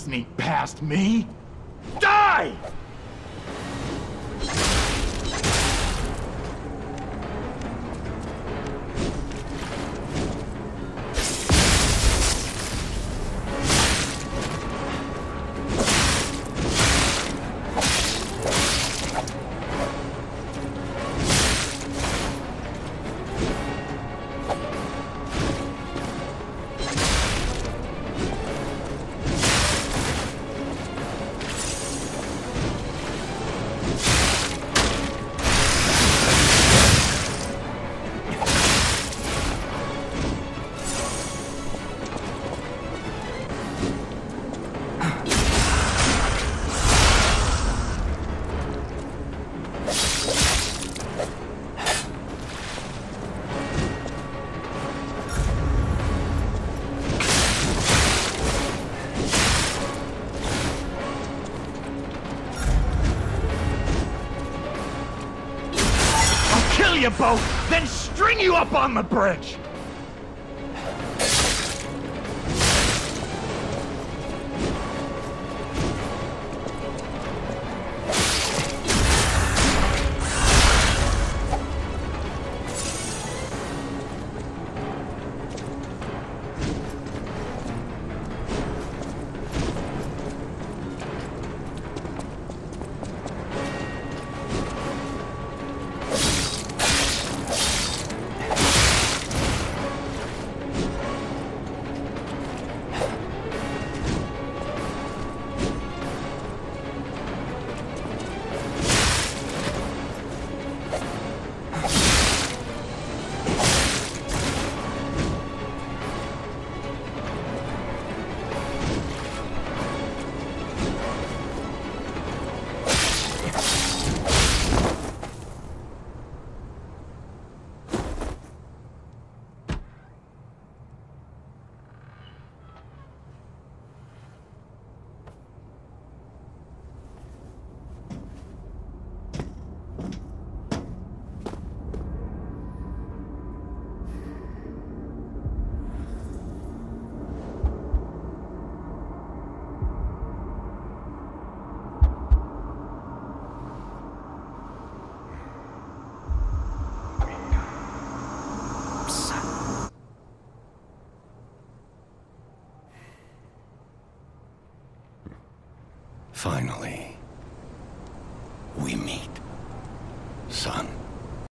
sneak past me. Die! Your boat, then string you up on the bridge! Finally, we meet, son.